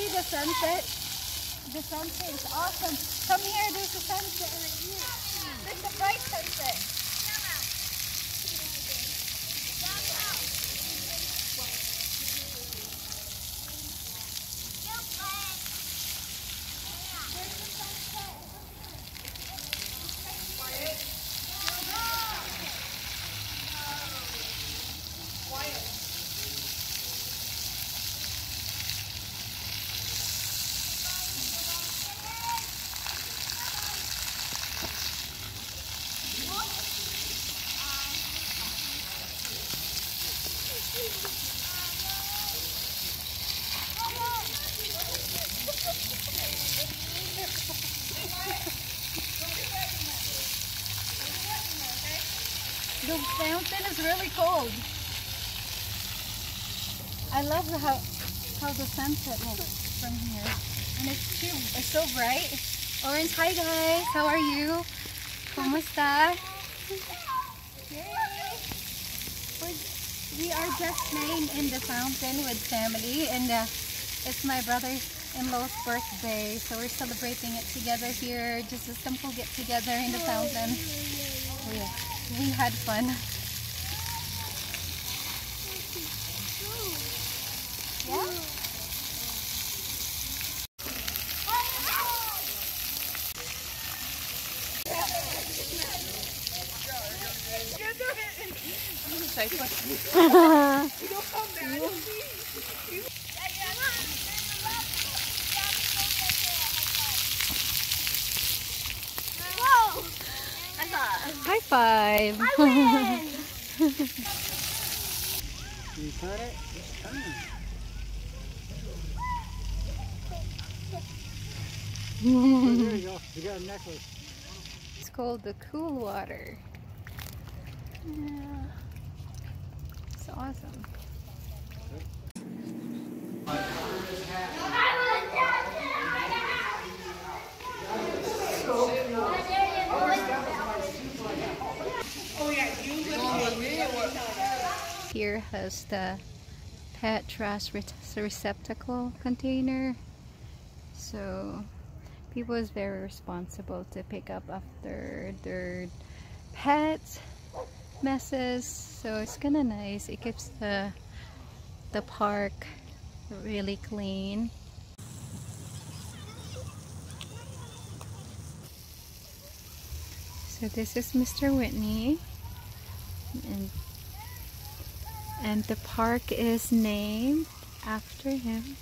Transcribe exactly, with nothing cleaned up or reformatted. see the sunset? The sunset is awesome. Come here, there's a sunset right here. There's a bright sunset. The fountain is really cold. I love the, how, how the sunset looks from here. And it's cute. It's so bright. Orange, hi guys. How are you? ¿Cómo está? We are just playing in the fountain with family. And uh, it's my brother-in-law's birthday. So we're celebrating it together here. Just a simple get-together in the fountain. Yeah. We had fun. Yeah? High five! I win! You got it? It's coming. There you go. You got a necklace. It's called the cool water. Yeah. It's awesome. Here has the pet trash receptacle container, so people is very responsible to pick up after their pets messes, so it's kind of nice. It keeps the the park really clean. So this is Mister Whitney, and And the park is named after him.